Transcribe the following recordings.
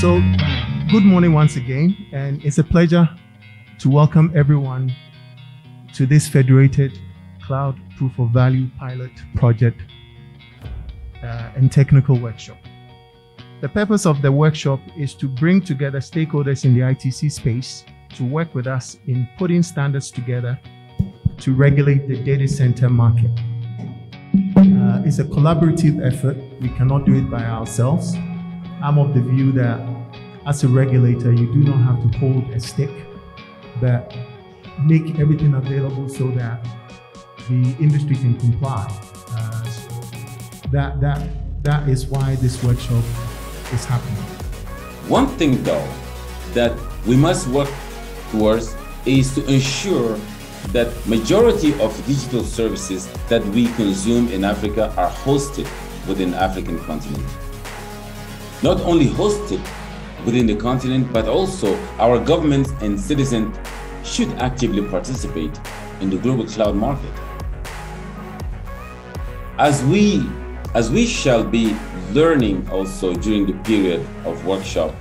So, good morning once again, and it's a pleasure to welcome everyone to this Federated Cloud Proof of Value Pilot Project and Technical Workshop. The purpose of the workshop is to bring together stakeholders in the ITC space to work with us in putting standards together to regulate the data center market. It's a collaborative effort. We cannot do it by ourselves. I'm of the view that as a regulator, you do not have to hold a stick, but make everything available so that the industry can comply. So that is why this workshop is happening. One thing though, that we must work towards is to ensure that majority of digital services that we consume in Africa are hosted within the African continent. Not only hosted within the continent, but also our governments and citizens should actively participate in the global cloud market. As we shall be learning also during the period of workshop,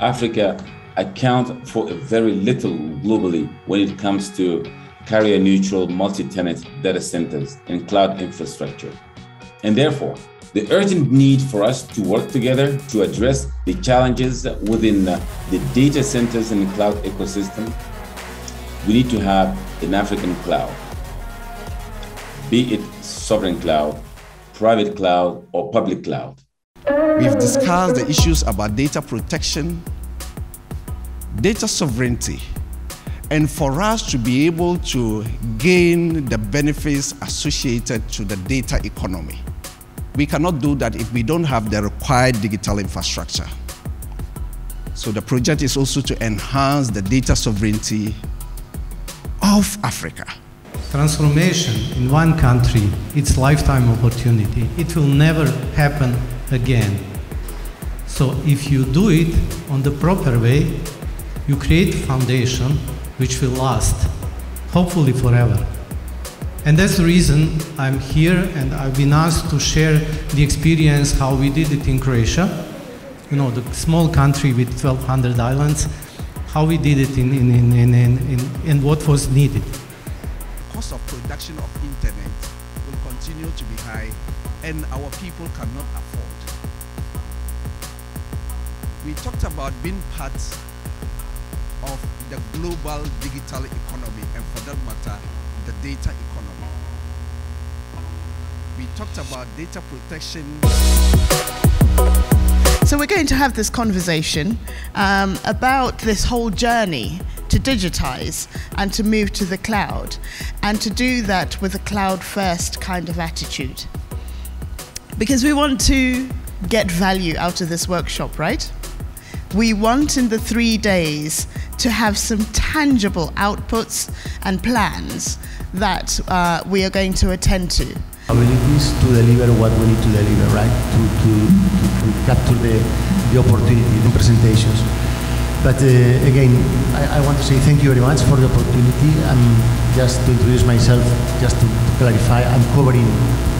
Africa accounts for a very little globally when it comes to carrier-neutral multi-tenant data centers and cloud infrastructure. And therefore, the urgent need for us to work together to address the challenges within the data centers and the cloud ecosystem, we need to have an African cloud, be it sovereign cloud, private cloud, or public cloud. We've discussed the issues about data protection, data sovereignty, and for us to be able to gain the benefits associated to the data economy. We cannot do that if we don't have the required digital infrastructure. So the project is also to enhance the data sovereignty of Africa. Transformation in one country, it's a lifetime opportunity. It will never happen again. So if you do it on the proper way, you create a foundation which will last, hopefully forever. And that's the reason I'm here, and I've been asked to share the experience how we did it in Croatia, you know, the small country with 1,200 islands, how we did it and what was needed. The cost of production of internet will continue to be high, and our people cannot afford. We talked about being part of the global digital economy, and for that matter, the data economy. We talked about data protection. So we're going to have this conversation about this whole journey to digitize and to move to the cloud, and to do that with a cloud-first kind of attitude. Because we want to get value out of this workshop, right? We want in the 3 days to have some tangible outputs and plans that we are going to attend to. Our ability is to deliver what we need to deliver, right? To capture the opportunity, the presentations. But again, I want to say thank you very much for the opportunity. And just to introduce myself, just to clarify, I'm covering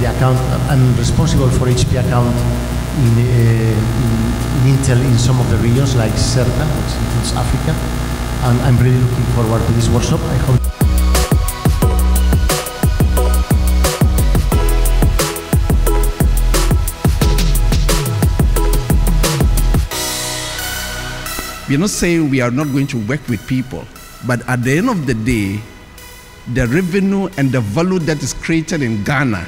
the account. I'm responsible for HP account in Intel in some of the regions like CERTA, which includes Africa, and I'm really looking forward to this workshop. I hope. We're not saying we are not going to work with people, but at the end of the day, the revenue and the value that is created in Ghana,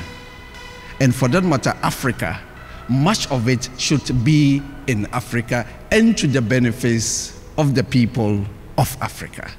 and for that matter, Africa, much of it should be in Africa and to the benefits of the people of Africa.